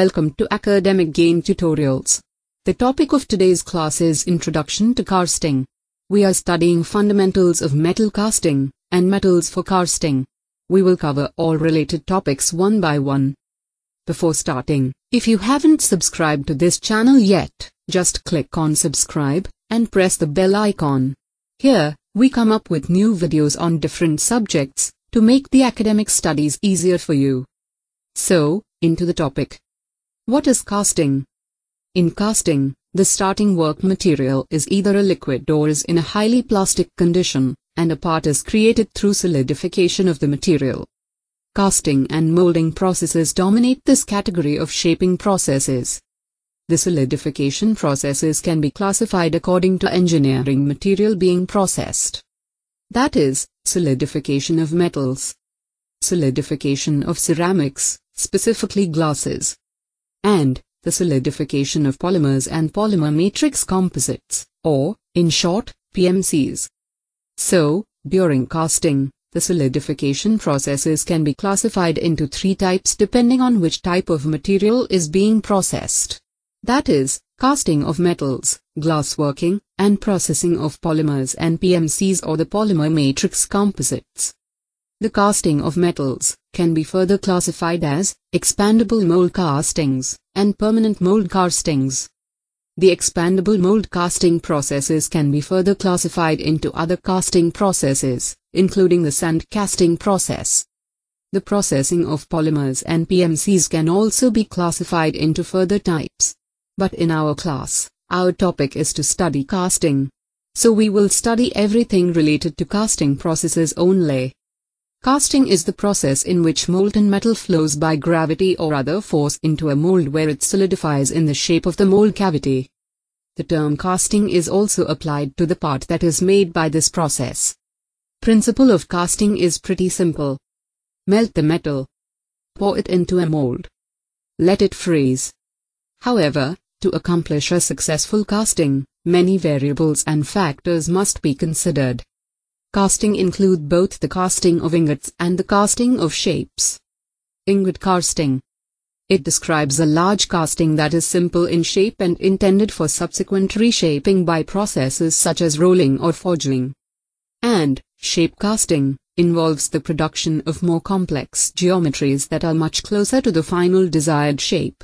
Welcome to Academic Gain Tutorials. The topic of today's class is Introduction to Casting. We are studying fundamentals of metal casting and metals for casting. We will cover all related topics one by one. Before starting, if you haven't subscribed to this channel yet, just click on subscribe and press the bell icon. Here, we come up with new videos on different subjects to make the academic studies easier for you. So, into the topic. What is casting? In casting, the starting work material is either a liquid or is in a highly plastic condition, and a part is created through solidification of the material. Casting and molding processes dominate this category of shaping processes. The solidification processes can be classified according to engineering material being processed. That is, solidification of metals, solidification of ceramics, specifically glasses, and the solidification of polymers and polymer matrix composites, or, in short, PMCs. So, during casting, the solidification processes can be classified into three types depending on which type of material is being processed. That is, casting of metals, glassworking, and processing of polymers and PMCs or the polymer matrix composites. The casting of metals can be further classified as expandable-mold castings and permanent-mold castings. The expandable-mold casting processes can be further classified into other casting processes, including the sand casting process. The processing of polymers and PMCs can also be classified into further types. But in our class, our topic is to study casting. So we will study everything related to casting processes only. Casting is the process in which molten metal flows by gravity or other force into a mold where it solidifies in the shape of the mold cavity. The term casting is also applied to the part that is made by this process. Principle of casting is pretty simple. Melt the metal. Pour it into a mold. Let it freeze. However, to accomplish a successful casting, many variables and factors must be considered. Casting include both the casting of ingots and the casting of shapes. Ingot casting. It describes a large casting that is simple in shape and intended for subsequent reshaping by processes such as rolling or forging. And shape casting involves the production of more complex geometries that are much closer to the final desired shape.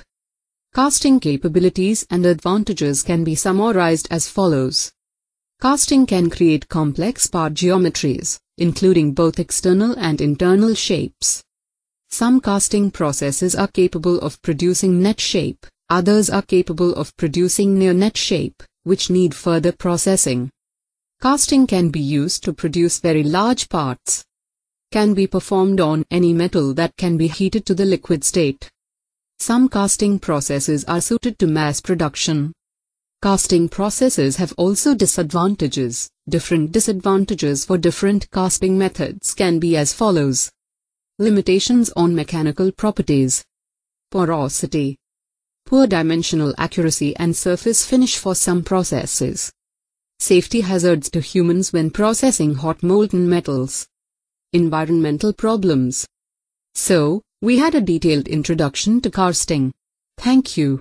Casting capabilities and advantages can be summarized as follows. Casting can create complex part geometries, including both external and internal shapes. Some casting processes are capable of producing net shape, others are capable of producing near net shape, which need further processing. Casting can be used to produce very large parts. Can be performed on any metal that can be heated to the liquid state. Some casting processes are suited to mass production. Casting processes have also disadvantages. Different disadvantages for different casting methods can be as follows. Limitations on mechanical properties. Porosity. Poor dimensional accuracy and surface finish for some processes. Safety hazards to humans when processing hot molten metals. Environmental problems. So, we had a detailed introduction to casting. Thank you.